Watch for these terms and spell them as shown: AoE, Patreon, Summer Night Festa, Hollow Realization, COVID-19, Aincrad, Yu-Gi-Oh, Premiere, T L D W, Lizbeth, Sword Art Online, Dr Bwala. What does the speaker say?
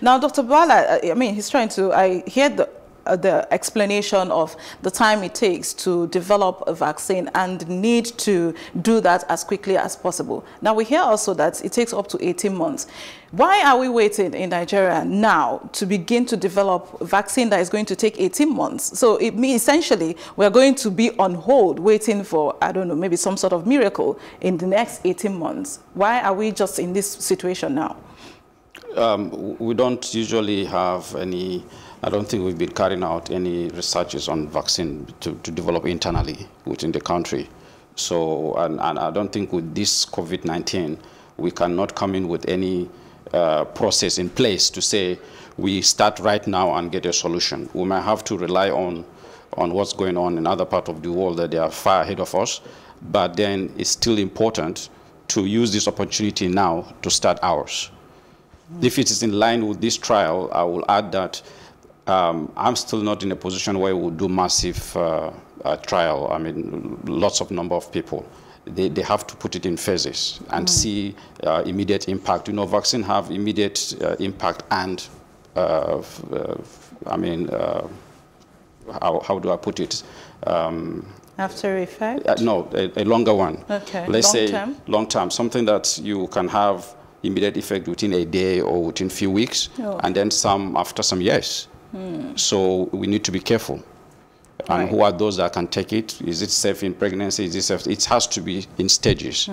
Now, Dr. Bala, I mean, he's trying to, I hear the explanation of the time it takes to develop a vaccine and need to do that as quickly as possible. Now, we hear also that it takes up to 18 months. Why are we waiting in Nigeria now to begin to develop a vaccine that is going to take 18 months? So it means essentially we're going to be on hold waiting for, I don't know, maybe some sort of miracle in the next 18 months. Why are we just in this situation now? We don't usually have any, I don't think we've been carrying out any researches on vaccine to develop internally within the country. So, and I don't think with this COVID-19, we cannot come in with any process in place to say we start right now and get a solution. We might have to rely on what's going on in other parts of the world that they are far ahead of us, but then it's still important to use this opportunity now to start ours. If it is in line with this trial, I will add that I'm still not in a position where we'll do massive trial. I mean, lots of number of people. They have to put it in phases and see immediate impact. You know, vaccine have immediate impact and, I mean, how do I put it? After effect? No, a longer one. Okay, Let's say long term, something that you can have immediate effect within a day or within a few weeks, and then some after some years. So we need to be careful. And who are those that can take it? Is it safe in pregnancy? Is it safe? It has to be in stages.